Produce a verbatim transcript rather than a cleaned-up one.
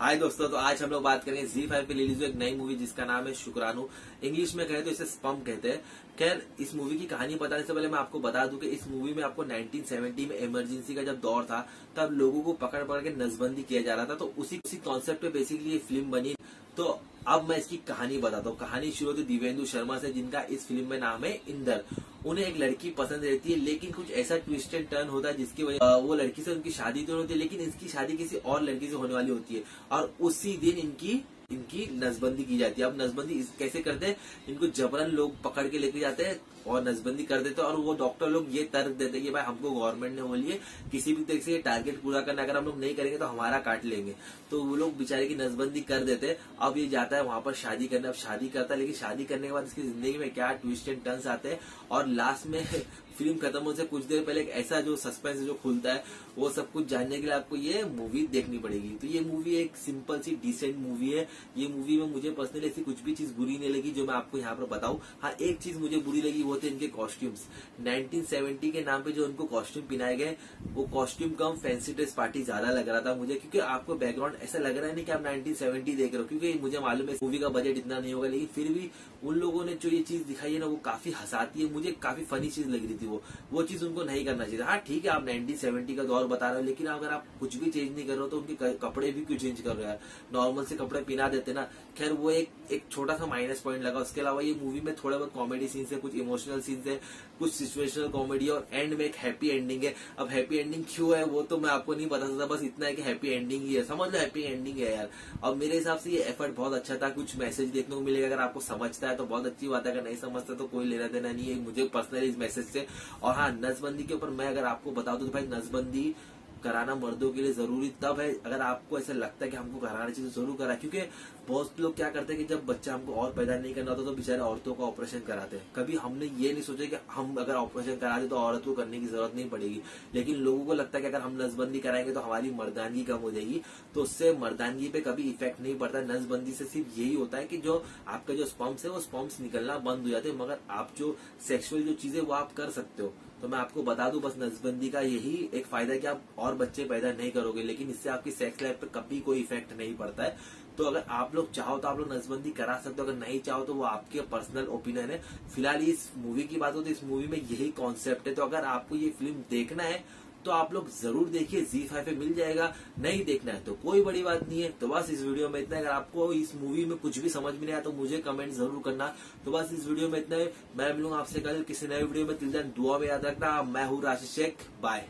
हाय दोस्तों, तो आज हम लोग बात करेंगे जी फाइव पे रिलीज हुई एक नई मूवी जिसका नाम है शुक्राणु। इंग्लिश में कहे तो इसे स्पम्प कहते हैं। खैर, इस मूवी की कहानी बताने से पहले मैं आपको बता दूं कि इस मूवी में आपको नाइनटीन सेवेंटी में इमरजेंसी का जब दौर था तब लोगों को पकड़ पकड़ के नसबंदी किया जा रहा था, तो उसी उसी कॉन्सेप्ट पे बेसिकली ये फिल्म बनी। तो अब मैं इसकी कहानी बताता हूँ। कहानी शुरू होती दिवेंदू शर्मा से, जिनका इस फिल्म में नाम है इंदर। उन्हें एक लड़की पसंद रहती है, लेकिन कुछ ऐसा ट्विस्ट एंड टर्न होता है जिसकी वजह वो लड़की से उनकी शादी तो होती है, लेकिन इसकी शादी किसी और लड़की से होने वाली होती है और उसी दिन इनकी इनकी नसबंदी की जाती है। अब नसबंदी कैसे करते हैं, इनको जबरन लोग पकड़ के लेके जाते हैं और नसबंदी कर देते हैं। और वो डॉक्टर लोग ये तर्क देते हैं कि भाई हमको गवर्नमेंट ने बोली है किसी भी तरीके से ये टारगेट पूरा करना, अगर हम लोग नहीं करेंगे तो हमारा काट लेंगे। तो वो लोग बेचारे की नसबंदी कर देते हैं। अब ये जाता है वहां पर शादी करने। अब शादी करता है, लेकिन शादी करने के बाद इसकी जिंदगी में क्या ट्विस्ट एंड टर्न्स आते हैं। और लास्ट में फिल्म खत्म होने से कुछ देर पहले एक ऐसा जो सस्पेंस जो खुलता है, वो सब कुछ जानने के लिए आपको ये मूवी देखनी पड़ेगी। तो ये मूवी एक सिंपल सी डिसेंट मूवी है। ये मूवी में मुझे पर्सनली ऐसी कुछ भी चीज बुरी नहीं लगी जो मैं आपको यहाँ पर बताऊं। हाँ, एक चीज मुझे बुरी लगी, वो थे इनके कॉस्ट्यूम्स। नाइनटीन सेवेंटी के नाम पे जो उनको कॉस्ट्यूम पहनाए गए, वो कॉस्ट्यूम कम फैंसी ड्रेस पार्टी ज्यादा लग रहा था मुझे। क्योंकि आपको बैकग्राउंड ऐसा लग रहा है नहीं कि आप नाइनटीन सेवेंटी देख रहे हो, क्योंकि मुझे मालूम है इस मूवी का बजट इतना नहीं होगा, लेकिन फिर भी उन लोगों ने जो ये चीज दिखाई है ना, वो काफी हंसाती है। मुझे काफी फनी चीज लग रही थी। वो वो चीज उनको नहीं करना चाहिए। हाँ ठीक है, आप नाइनटीन सेवेंटी का दौर बता रहे हो, लेकिन अगर आप कुछ भी चेंज नहीं कर रहे हो तो उनके कपड़े भी क्यों चेंज कर रहे हैं, नॉर्मल से कपड़े पहना देते ना। खैर, वो एक एक छोटा सा माइनस पॉइंट लगा। उसके अलावा ये मूवी में थोड़ा बहुत कॉमेडी सीन्स है, कुछ इमोशनल सीन्स है, कुछ सिचुएशनल कॉमेडी, और एंड में एक हैप्पी एंडिंग है। अब हैप्पी एंडिंग क्यों है वो तो मैं आपको नहीं बता सकता, बस इतना है कि हैप्पी एंडिंग ही है, समझ लो हैप्पी एंडिंग है यार। अब मेरे हिसाब से ये एफर्ट बहुत अच्छा था। कुछ मैसेज देखने को मिलेगा, अगर आपको समझता है तो बहुत अच्छी बात है, अगर नहीं समझता तो कोई लेना देना नहीं है मुझे पर्सनली इस मैसेज से। और हाँ, नसबंदी के ऊपर मैं अगर आपको बता दूं तो भाई नसबंदी कराना मर्दों के लिए जरूरी तब है अगर आपको ऐसा लगता है कि हमको कराना चाहिए तो जरूर करा। क्योंकि बहुत लोग क्या करते हैं कि जब बच्चा हमको और पैदा नहीं करना होता तो बेचारे औरतों का ऑपरेशन कराते हैं। कभी हमने ये नहीं सोचा कि हम अगर ऑपरेशन करा दे तो औरत को करने की जरूरत नहीं पड़ेगी, लेकिन लोगों को लगता है कि अगर हम नसबंदी कराएंगे तो हमारी मर्दानगी कम हो जाएगी, तो उससे मर्दानगी पे कभी इफेक्ट नहीं पड़ता। नसबंदी से सिर्फ यही होता है कि जो आपका जो स्पम्प्स है वो स्पम्प्स निकलना बंद हो जाते हैं, मगर आप जो सेक्सुअल जो चीजें वो आप कर सकते हो। तो मैं आपको बता दूं बस नसबंदी का यही एक फायदा है कि आप और बच्चे पैदा नहीं करोगे, लेकिन इससे आपकी सेक्स लाइफ पर कभी कोई इफेक्ट नहीं पड़ता है। तो अगर आप लोग चाहो तो आप लोग नसबंदी करा सकते हो, अगर नहीं चाहो तो वो आपके पर्सनल ओपिनियन है। फिलहाल इस मूवी की बात हो तो इस मूवी में यही कॉन्सेप्ट है। तो अगर आपको ये फिल्म देखना है तो आप लोग जरूर देखिए, जी फाइव पे मिल जाएगा। नहीं देखना है तो कोई बड़ी बात नहीं है। तो बस इस वीडियो में इतना है। अगर आपको इस मूवी में कुछ भी समझ में नहीं आया तो मुझे कमेंट जरूर करना। तो बस इस वीडियो में इतना है। मैं मिलूंगा आपसे कल किसी नए वीडियो में। तिल दिन दुआ में याद रखना। मैं हूँ राशि शेख, बाय।